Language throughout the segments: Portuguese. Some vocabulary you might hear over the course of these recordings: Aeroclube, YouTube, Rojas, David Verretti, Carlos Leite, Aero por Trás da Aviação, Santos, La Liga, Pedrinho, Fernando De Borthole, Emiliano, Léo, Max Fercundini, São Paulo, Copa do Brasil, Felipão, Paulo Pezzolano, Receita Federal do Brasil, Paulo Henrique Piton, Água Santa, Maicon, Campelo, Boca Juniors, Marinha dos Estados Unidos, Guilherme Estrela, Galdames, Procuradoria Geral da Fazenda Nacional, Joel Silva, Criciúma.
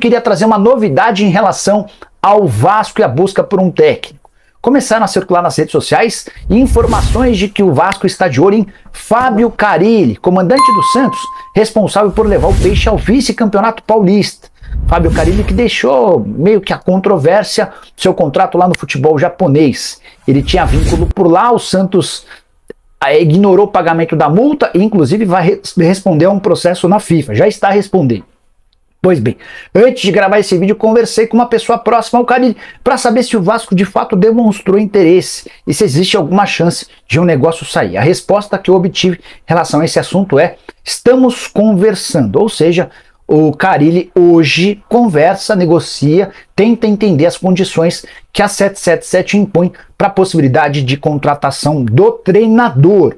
queria trazer uma novidade em relação ao Vasco e a busca por um técnico. Começaram a circular nas redes sociais informações de que o Vasco está de olho em Fábio Carille, comandante do Santos, responsável por levar o peixe ao vice-campeonato paulista. Fábio Carille, que deixou meio que a controvérsia do seu contrato lá no futebol japonês. Ele tinha vínculo por lá, o Santos ignorou o pagamento da multa e inclusive vai responder a um processo na FIFA, já está respondendo. Pois bem, antes de gravar esse vídeo, conversei com uma pessoa próxima ao Carille para saber se o Vasco de fato demonstrou interesse e se existe alguma chance de um negócio sair. A resposta que eu obtive em relação a esse assunto é: estamos conversando, ou seja, o Carille hoje conversa, negocia, tenta entender as condições que a 777 impõe para a possibilidade de contratação do treinador.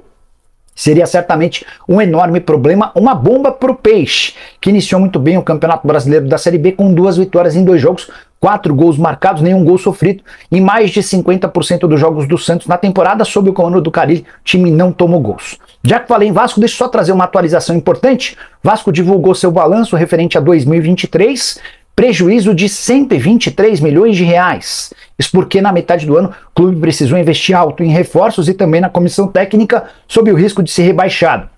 Seria certamente um enorme problema, uma bomba para o peixe, que iniciou muito bem o Campeonato Brasileiro da Série B com 2 vitórias em 2 jogos, 4 gols marcados, nenhum gol sofrido, em mais de 50% dos jogos do Santos na temporada. Sob o comando do Carille, o time não tomou gols. Já que falei em Vasco, deixa eu só trazer uma atualização importante. Vasco divulgou seu balanço referente a 2023, prejuízo de 123 milhões de reais. Isso porque na metade do ano o clube precisou investir alto em reforços e também na comissão técnica, sob o risco de ser rebaixado.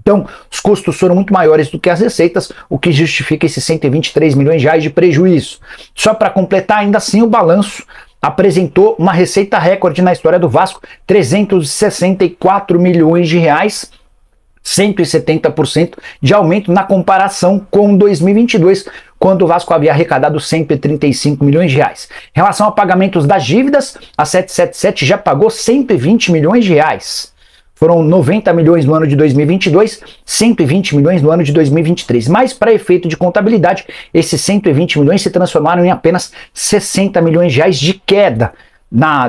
Então, os custos foram muito maiores do que as receitas, o que justifica esses 123 milhões de reais de prejuízo. Só para completar, ainda assim, o balanço apresentou uma receita recorde na história do Vasco, 364 milhões de reais, 170% de aumento na comparação com 2022, quando o Vasco havia arrecadado 135 milhões de reais. Em relação a pagamentos das dívidas, a 777 já pagou 120 milhões de reais. Foram 90 milhões no ano de 2022, 120 milhões no ano de 2023. Mas, para efeito de contabilidade, esses 120 milhões se transformaram em apenas 60 milhões de reais de queda.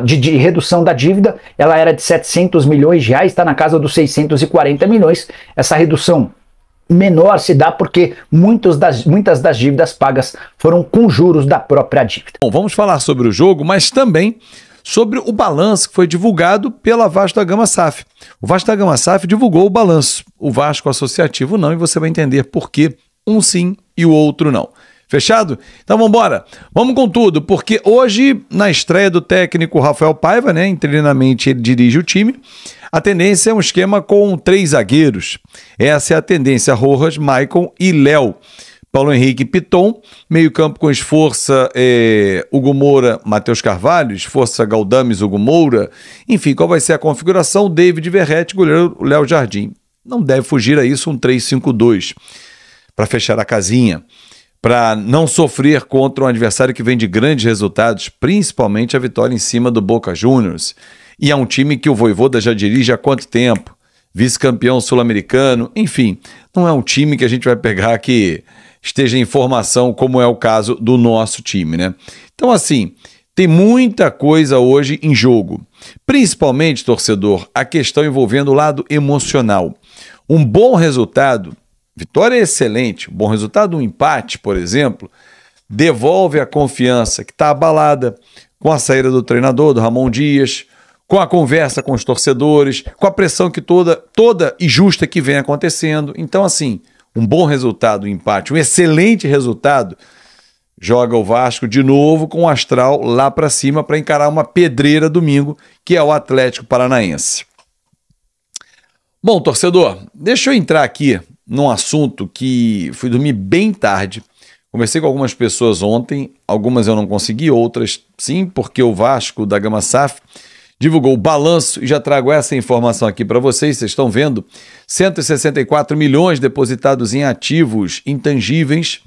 De redução da dívida, ela era de 700 milhões de reais, está na casa dos 640 milhões. Essa redução menor se dá porque muitas das dívidas pagas foram com juros da própria dívida. Bom, vamos falar sobre o jogo, mas também sobre o balanço que foi divulgado pela Vasco da Gama SAF. O Vasco da Gama SAF divulgou o balanço, o Vasco associativo não, e você vai entender por que um sim e o outro não. Fechado? Então vamos embora. Vamos com tudo, porque hoje, na estreia do técnico Rafael Paiva, né, interinamente ele dirige o time, a tendência é um esquema com 3 zagueiros. Essa é a tendência: Rojas, Maicon e Léo. Paulo Henrique Piton, meio campo com esforça Hugo Moura, Matheus Carvalho, esforça Galdames, Hugo Moura. Enfim, qual vai ser a configuração? David Verretti, goleiro Léo Jardim. Não deve fugir a isso, um 3-5-2, para fechar a casinha, para não sofrer contra um adversário que vem de grandes resultados, principalmente a vitória em cima do Boca Juniors. E é um time que o Voivoda já dirige há quanto tempo? Vice-campeão sul-americano, enfim, não é um time que a gente vai pegar que esteja em formação, como é o caso do nosso time, né? Então, assim, tem muita coisa hoje em jogo. Principalmente, torcedor, a questão envolvendo o lado emocional. Um bom resultado, vitória é excelente, um bom resultado, um empate, por exemplo, devolve a confiança que está abalada com a saída do treinador, do Ramon Dias, com a conversa com os torcedores, com a pressão que toda e justa que vem acontecendo. Então, assim, um bom resultado, um empate, um excelente resultado, joga o Vasco de novo com o astral lá para cima para encarar uma pedreira domingo, que é o Atlético Paranaense. Bom, torcedor, deixa eu entrar aqui num assunto que fui dormir bem tarde. Conversei com algumas pessoas ontem, algumas eu não consegui, outras sim, porque o Vasco da Gama SAF divulgou o balanço e já trago essa informação aqui para vocês. Vocês estão vendo, 164 milhões depositados em ativos intangíveis,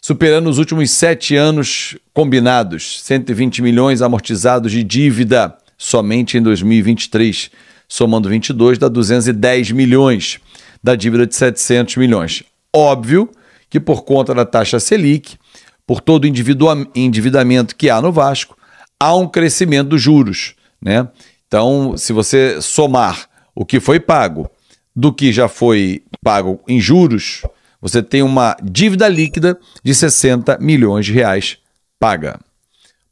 superando os últimos 7 anos combinados, 120 milhões amortizados de dívida somente em 2023, somando 22 dá 210 milhões da dívida de 700 milhões. Óbvio que por conta da taxa Selic, por todo o endividamento que há no Vasco, há um crescimento dos juros, né? Então, se você somar o que foi pago do que já foi pago em juros, você tem uma dívida líquida de 60 milhões de reais paga.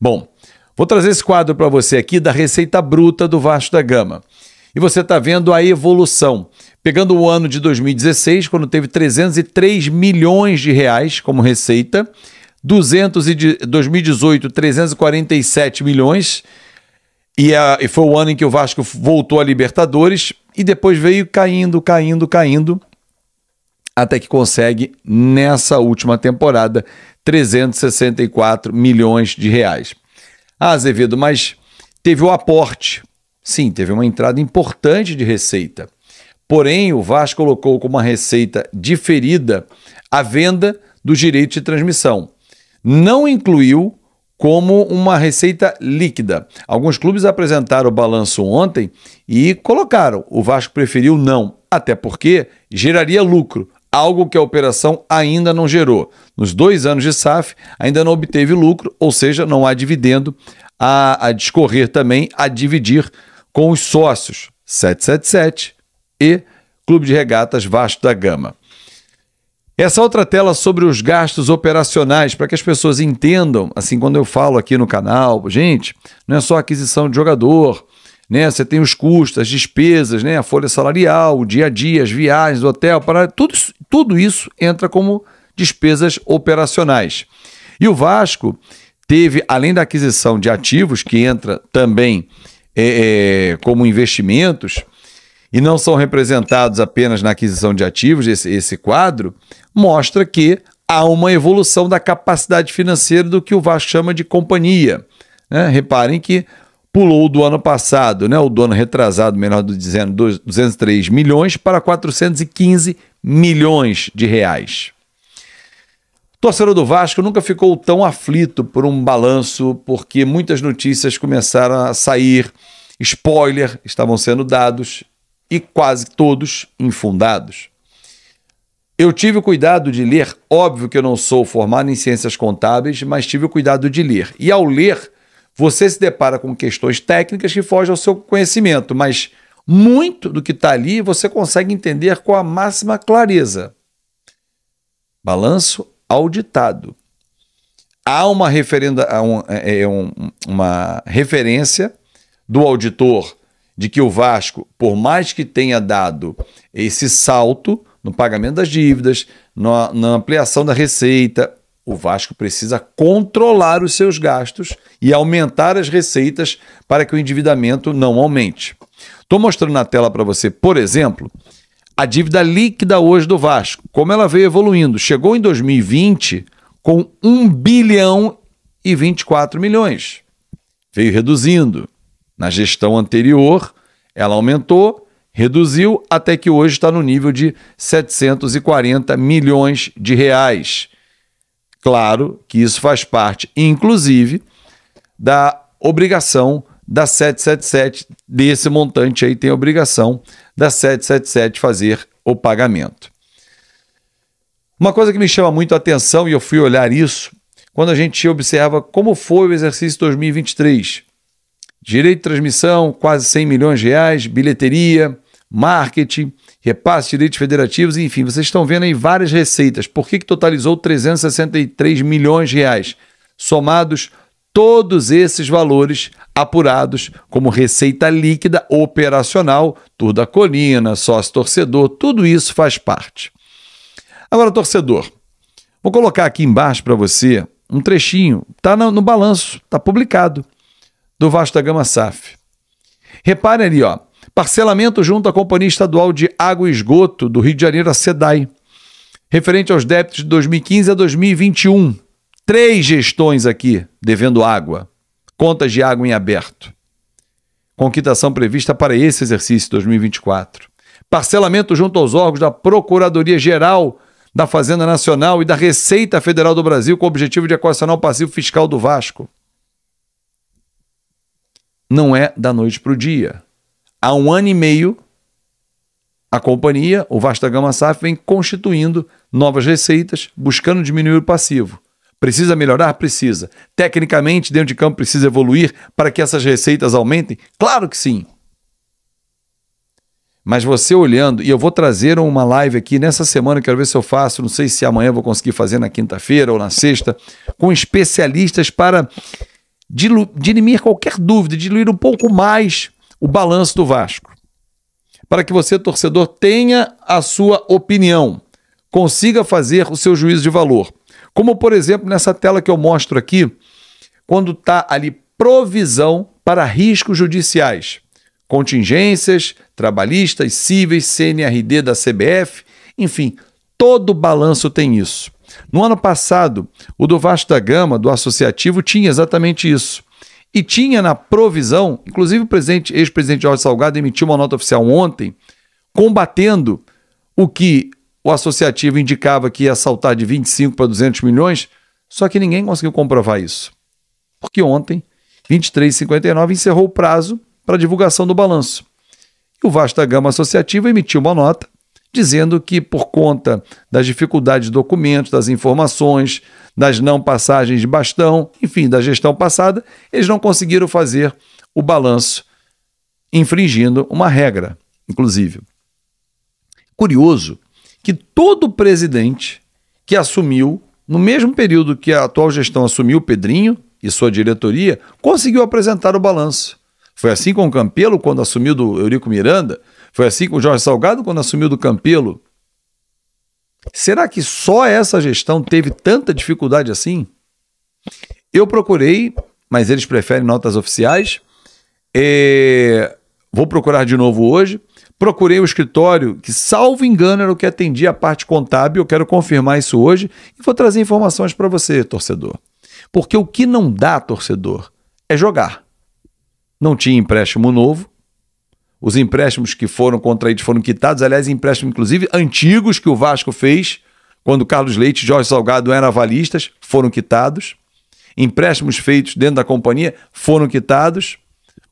Bom, vou trazer esse quadro para você aqui da receita bruta do Vasco da Gama. E você está vendo a evolução, pegando o ano de 2016, quando teve 303 milhões de reais como receita, 2018, 347 milhões. E foi o ano em que o Vasco voltou a Libertadores e depois veio caindo, até que consegue, nessa última temporada, 364 milhões de reais. Ah, Azevedo, mas teve o aporte. Sim, teve uma entrada importante de receita. Porém, o Vasco colocou como uma receita diferida a venda dos direitos de transmissão. Não incluiu como uma receita líquida. Alguns clubes apresentaram o balanço ontem e colocaram. O Vasco preferiu não, até porque geraria lucro, algo que a operação ainda não gerou. Nos 2 anos de SAF, ainda não obteve lucro, ou seja, não há dividendo a discorrer também, a dividir com os sócios 777 e Clube de Regatas Vasco da Gama. Essa outra tela sobre os gastos operacionais, para que as pessoas entendam, assim, quando eu falo aqui no canal, gente, não é só aquisição de jogador, né? Você tem os custos, as despesas, né? A folha salarial, o dia a dia, as viagens, o hotel, tudo isso entra como despesas operacionais. E o Vasco teve, além da aquisição de ativos, que entra também como investimentos, e não são representados apenas na aquisição de ativos, esse quadro mostra que há uma evolução da capacidade financeira do que o Vasco chama de companhia. Né? Reparem que pulou do ano passado, né? O do ano retrasado, melhor dizendo, 203 milhões para 415 milhões de reais. O torcedor do Vasco nunca ficou tão aflito por um balanço, porque muitas notícias começaram a sair, spoiler, estavam sendo dados, e quase todos infundados. Eu tive o cuidado de ler, óbvio que eu não sou formado em ciências contábeis, mas tive o cuidado de ler. E ao ler, você se depara com questões técnicas que fogem ao seu conhecimento, mas muito do que está ali você consegue entender com a máxima clareza. Balanço auditado. Há uma referência do auditor de que o Vasco, por mais que tenha dado esse salto no pagamento das dívidas, na ampliação da receita, o Vasco precisa controlar os seus gastos e aumentar as receitas para que o endividamento não aumente. Estou mostrando na tela para você, por exemplo, a dívida líquida hoje do Vasco, como ela veio evoluindo. Chegou em 2020 com 1 bilhão e 24 milhões. Veio reduzindo. Na gestão anterior, ela aumentou, reduziu, até que hoje está no nível de 740 milhões de reais. Claro que isso faz parte, inclusive, da obrigação da 777, desse montante aí tem a obrigação da 777 fazer o pagamento. Uma coisa que me chama muito a atenção, e eu fui olhar isso, quando a gente observa como foi o exercício 2023, direito de transmissão, quase 100 milhões de reais, bilheteria, marketing, repasse de direitos federativos, enfim, vocês estão vendo aí várias receitas. Por que totalizou 363 milhões de reais? Somados todos esses valores apurados como receita líquida operacional, Tour da Colina, sócio-torcedor, tudo isso faz parte. Agora, torcedor, vou colocar aqui embaixo para você um trechinho, está no balanço, está publicado, do Vasco da Gama SAF. Reparem ali, ó, parcelamento junto à Companhia Estadual de Água e Esgoto do Rio de Janeiro, a CEDAE, referente aos débitos de 2015 a 2021. 3 gestões aqui devendo água, contas de água em aberto, com quitação prevista para esse exercício 2024. Parcelamento junto aos órgãos da Procuradoria Geral da Fazenda Nacional e da Receita Federal do Brasil com o objetivo de equacionar o passivo fiscal do Vasco. Não é da noite para o dia. Há 1 ano e meio, a companhia, o Vasco da Gama SAF, vem constituindo novas receitas, buscando diminuir o passivo. Precisa melhorar? Precisa. Tecnicamente, dentro de campo, precisa evoluir para que essas receitas aumentem? Claro que sim. Mas você olhando, e eu vou trazer uma live aqui nessa semana, quero ver se eu faço, não sei se amanhã eu vou conseguir fazer na quinta-feira ou na sexta, com especialistas para dirimir qualquer dúvida, diluir um pouco mais o balanço do Vasco. Para que você, torcedor, tenha a sua opinião, consiga fazer o seu juízo de valor. Como, por exemplo, nessa tela que eu mostro aqui, quando está ali provisão para riscos judiciais, contingências, trabalhistas, cíveis, CNRD da CBF, enfim, todo balanço tem isso. No ano passado, o do Vasco da Gama, do associativo, tinha exatamente isso. E tinha na provisão, inclusive o ex-presidente Jorge Salgado emitiu uma nota oficial ontem, combatendo o que o associativo indicava que ia saltar de 25 para 200 milhões, só que ninguém conseguiu comprovar isso. Porque ontem, 23h59, encerrou o prazo para divulgação do balanço. E o Vasco da Gama Associativa emitiu uma nota dizendo que, por conta das dificuldades de documentos, das informações, das não passagens de bastão, enfim, da gestão passada, eles não conseguiram fazer o balanço, infringindo uma regra, inclusive. Curioso que todo presidente que assumiu, no mesmo período que a atual gestão assumiu, Pedrinho e sua diretoria, conseguiu apresentar o balanço. Foi assim com o Campelo, quando assumiu do Eurico Miranda. Foi assim com o Jorge Salgado, quando assumiu do Campelo. Será que só essa gestão teve tanta dificuldade assim? Eu procurei, mas eles preferem notas oficiais. Vou procurar de novo hoje. Procurei o escritório que, salvo engano, era o que atendia a parte contábil. Eu quero confirmar isso hoje e vou trazer informações para você, torcedor. Porque o que não dá, torcedor, é jogar. Não tinha empréstimo novo, os empréstimos que foram contraídos foram quitados, aliás, empréstimos inclusive antigos que o Vasco fez, quando Carlos Leite e Jorge Salgado eram avalistas, foram quitados, empréstimos feitos dentro da companhia foram quitados,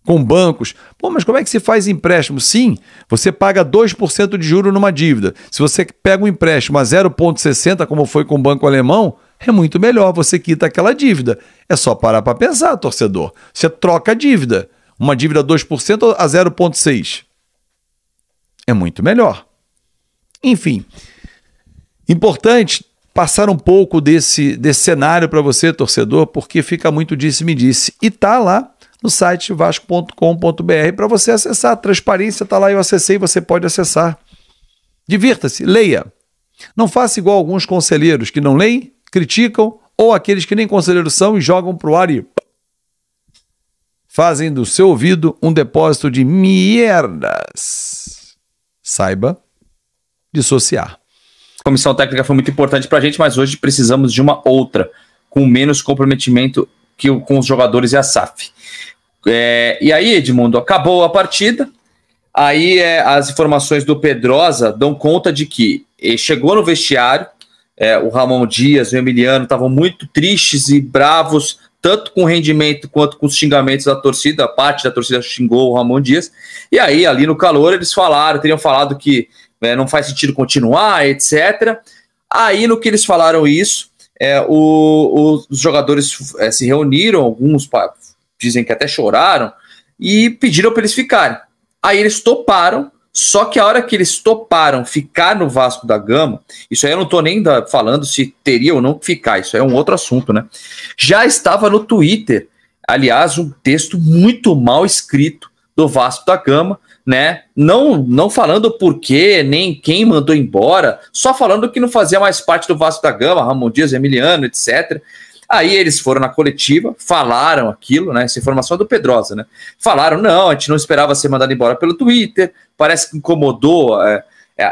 com bancos. Pô, mas como é que se faz empréstimo? Sim, você paga 2% de juros numa dívida, se você pega um empréstimo a 0,60, como foi com o banco alemão, é muito melhor, você quita aquela dívida, é só parar para pensar, torcedor, você troca a dívida. Uma dívida 2% a 0,6%. É muito melhor. Enfim, importante passar um pouco desse cenário para você, torcedor, porque fica muito disse-me-disse. E tá lá no site vasco.com.br para você acessar. A transparência está lá, eu acessei, você pode acessar. Divirta-se, leia. Não faça igual alguns conselheiros que não leem, criticam, ou aqueles que nem conselheiros são e jogam para o ar e fazem do seu ouvido um depósito de merdas. Saiba dissociar. A comissão técnica foi muito importante para a gente, mas hoje precisamos de uma outra, com menos comprometimento que com os jogadores e a SAF. E aí, Edmundo, acabou a partida. Aí as informações do Pedrosa dão conta de que chegou no vestiário, o Ramon Dias, o Emiliano estavam muito tristes e bravos, tanto com o rendimento quanto com os xingamentos da torcida. A parte da torcida xingou o Ramon Dias, e aí ali no calor eles teriam falado que não faz sentido continuar, etc. Aí no que eles falaram isso, os jogadores se reuniram, alguns dizem que até choraram, e pediram para eles ficarem. Aí eles toparam, só que a hora que eles toparam ficar no Vasco da Gama, isso aí eu não estou nem falando se teria ou não que ficar, isso aí é um outro assunto, né? Já estava no Twitter, aliás, um texto muito mal escrito do Vasco da Gama, né? Não falando o porquê, nem quem mandou embora, só falando que não fazia mais parte do Vasco da Gama, Ramon Dias, Emiliano, etc. Aí eles foram na coletiva, falaram aquilo, né? Essa informação é do Pedrosa, né? Falaram, não, a gente não esperava ser mandado embora pelo Twitter, parece que incomodou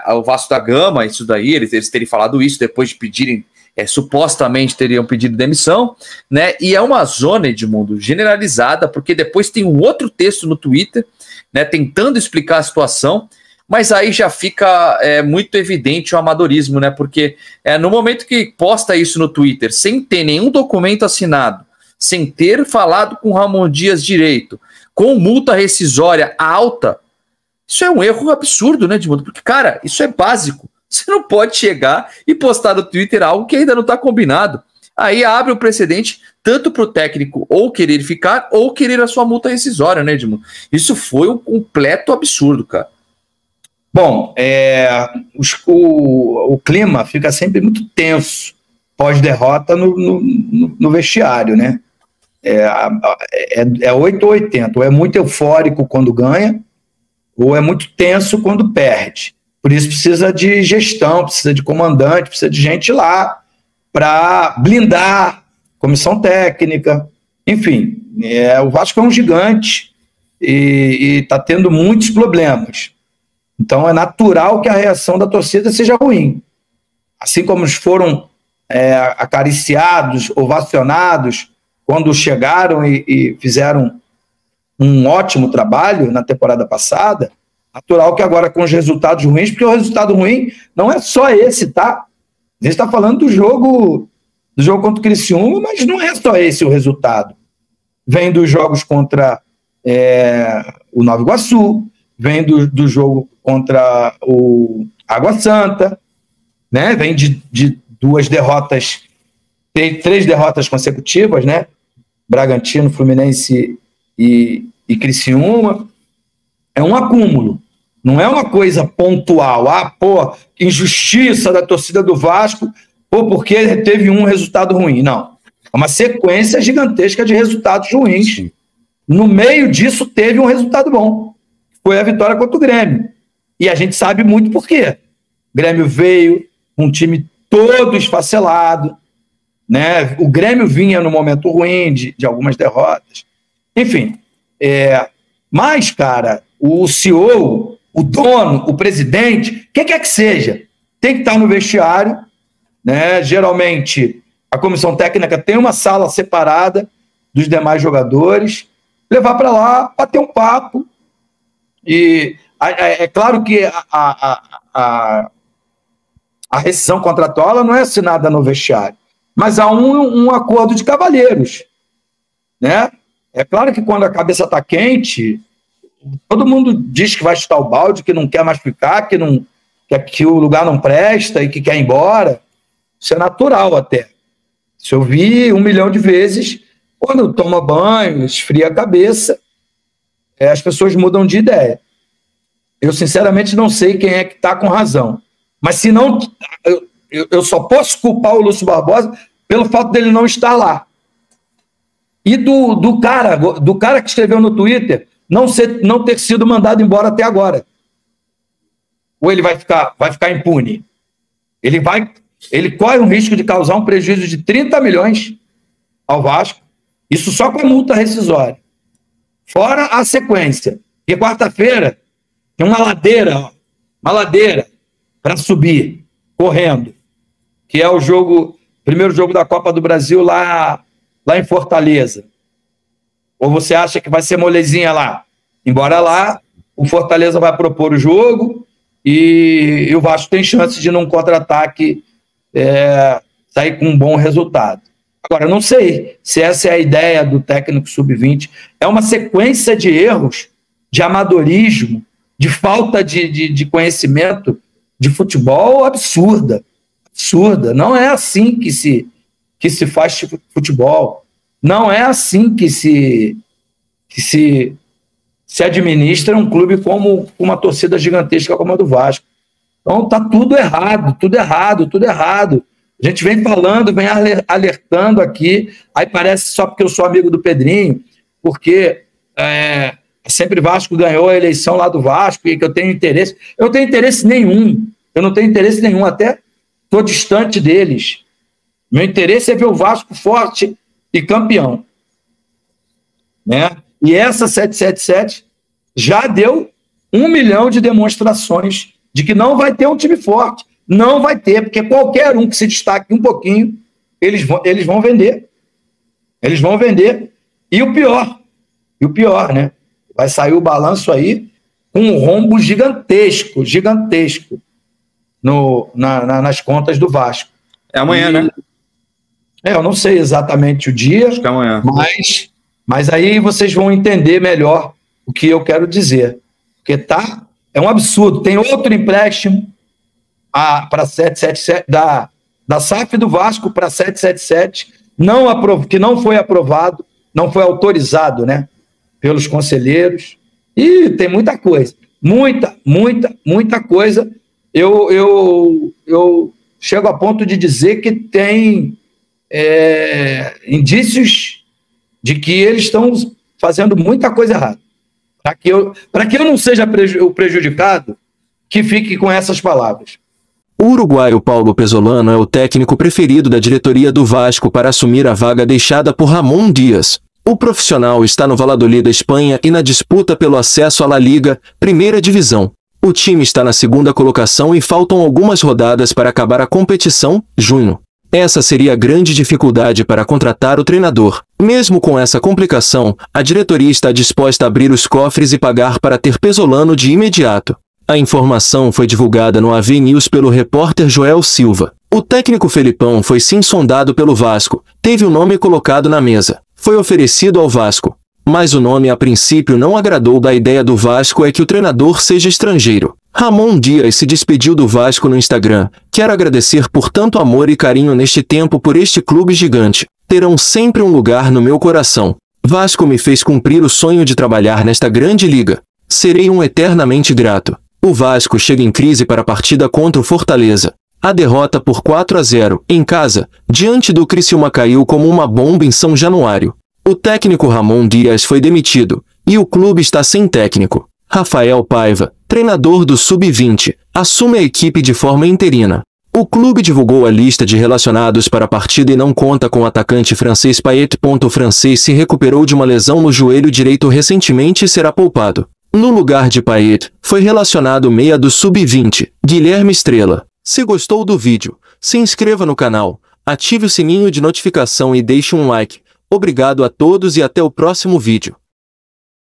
o Vasco da Gama, isso daí, eles terem falado isso depois de pedirem, supostamente teriam pedido demissão, né? E é uma zona, Edmundo, generalizada, porque depois tem um outro texto no Twitter, né? Tentando explicar a situação, mas aí já fica muito evidente o amadorismo, né? Porque no momento que posta isso no Twitter, sem ter nenhum documento assinado, sem ter falado com o Ramon Dias direito, com multa rescisória alta, isso é um erro absurdo, né, Edmundo? Porque, cara, isso é básico. Você não pode chegar e postar no Twitter algo que ainda não está combinado. Aí abre o precedente tanto para o técnico ou querer ficar ou querer a sua multa rescisória, né, Edmundo? Isso foi um completo absurdo, cara. Bom, o clima fica sempre muito tenso pós-derrota no vestiário, né? É 8 ou 80, ou é muito eufórico quando ganha, ou é muito tenso quando perde. Por isso precisa de gestão, precisa de comandante, precisa de gente lá para blindar comissão técnica, enfim, o Vasco é um gigante e está tendo muitos problemas. Então é natural que a reação da torcida seja ruim. Assim como foram acariciados, ovacionados, quando chegaram e fizeram um ótimo trabalho na temporada passada, natural que agora com os resultados ruins, porque o resultado ruim não é só esse, tá? A gente está falando do jogo contra o Criciúma, mas não é só esse o resultado. Vem dos jogos contra o Nova Iguaçu, vem do jogo contra o Água Santa, né? Vem de duas derrotas, tem três derrotas consecutivas, né? Bragantino, Fluminense e Criciúma. É um acúmulo, não é uma coisa pontual. Ah, pô, injustiça da torcida do Vasco, pô, porque teve um resultado ruim. Não, é uma sequência gigantesca de resultados ruins. No meio disso teve um resultado bom, foi a vitória contra o Grêmio. E a gente sabe muito por quê. O Grêmio veio um time todo esfacelado, né? O Grêmio vinha no momento ruim de algumas derrotas. Enfim, mas, cara, o CEO, o dono, o presidente, quem quer que seja, tem que estar no vestiário, né? Geralmente a comissão técnica tem uma sala separada dos demais jogadores, levar para lá, bater um papo. E é claro que a rescisão contratual ela não é assinada no vestiário, mas há um acordo de cavalheiros, né? É claro que quando a cabeça está quente, todo mundo diz que vai chutar o balde, que não quer mais ficar, que o lugar não presta e que quer ir embora. Isso é natural até. Isso eu vi 1 milhão de vezes. Quando toma banho, esfria a cabeça, as pessoas mudam de ideia. Eu, sinceramente, não sei quem é que está com razão. Mas se não, eu só posso culpar o Lúcio Barbosa pelo fato dele não estar lá. E do cara que escreveu no Twitter não ter sido mandado embora até agora. Ou ele vai ficar impune? Ele corre um risco de causar um prejuízo de 30 milhões ao Vasco, isso só com a multa rescisória. Fora a sequência. E quarta-feira tem uma ladeira para subir, correndo, que é o primeiro jogo da Copa do Brasil lá em Fortaleza. Ou você acha que vai ser molezinha lá? Embora lá, o Fortaleza vai propor o jogo e o Vasco tem chance de num contra-ataque sair com um bom resultado. Agora, eu não sei se essa é a ideia do técnico sub-20. É uma sequência de erros, de amadorismo, de falta de conhecimento de futebol absurda. Absurda. Não é assim que se faz futebol. Não é assim que se administra um clube como uma torcida gigantesca como a do Vasco. Então tá tudo errado, tudo errado, tudo errado. A gente vem falando, vem alertando aqui, aí parece só porque eu sou amigo do Pedrinho, porque sempre Vasco ganhou a eleição lá do Vasco e que eu tenho interesse. Eu não tenho interesse nenhum, até estou distante deles. Meu interesse é ver o Vasco forte e campeão, né? E essa 777 já deu 1 milhão de demonstrações de que não vai ter um time forte, não vai ter, porque qualquer um que se destaque um pouquinho, eles vão vender, e o pior, né? Vai sair o balanço aí com um rombo gigantesco nas contas do Vasco. É amanhã, né? Eu não sei exatamente o dia, acho que é amanhã. Mas aí vocês vão entender melhor o que eu quero dizer. Porque é um absurdo. Tem outro empréstimo para 777, da SAF do Vasco para 777, que não foi aprovado, não foi autorizado, né, pelos conselheiros. E tem muita coisa. Muita coisa. Eu chego a ponto de dizer que tem... indícios de que eles estão fazendo muita coisa errada. Para que eu não seja o prejudicado, que fique com essas palavras. O uruguaio Paulo Pezzolano é o técnico preferido da diretoria do Vasco para assumir a vaga deixada por Ramon Dias. O profissional está no Valladolid da Espanha e na disputa pelo acesso à La Liga, primeira divisão. O time está na segunda colocação e faltam algumas rodadas para acabar a competição, junho. Essa seria a grande dificuldade para contratar o treinador. Mesmo com essa complicação, a diretoria está disposta a abrir os cofres e pagar para ter Pezzolano de imediato. A informação foi divulgada no AV News pelo repórter Joel Silva. O técnico Felipão foi sim sondado pelo Vasco, teve o nome colocado na mesa. Foi oferecido ao Vasco. Mas o nome a princípio não agradou. Da ideia do Vasco é que o treinador seja estrangeiro. Ramon Dias se despediu do Vasco no Instagram. Quero agradecer por tanto amor e carinho neste tempo por este clube gigante. Terão sempre um lugar no meu coração. Vasco me fez cumprir o sonho de trabalhar nesta grande liga. Serei um eternamente grato. O Vasco chega em crise para a partida contra o Fortaleza. A derrota por 4-0, em casa, diante do Criciúma caiu como uma bomba em São Januário. O técnico Ramon Dias foi demitido, e o clube está sem técnico. Rafael Paiva, treinador do Sub-20, assume a equipe de forma interina. O clube divulgou a lista de relacionados para a partida e não conta com o atacante francês Payet. O francês se recuperou de uma lesão no joelho direito recentemente e será poupado. No lugar de Payet, foi relacionado o meia do Sub-20, Guilherme Estrela. Se gostou do vídeo, se inscreva no canal, ative o sininho de notificação e deixe um like. Obrigado a todos e até o próximo vídeo.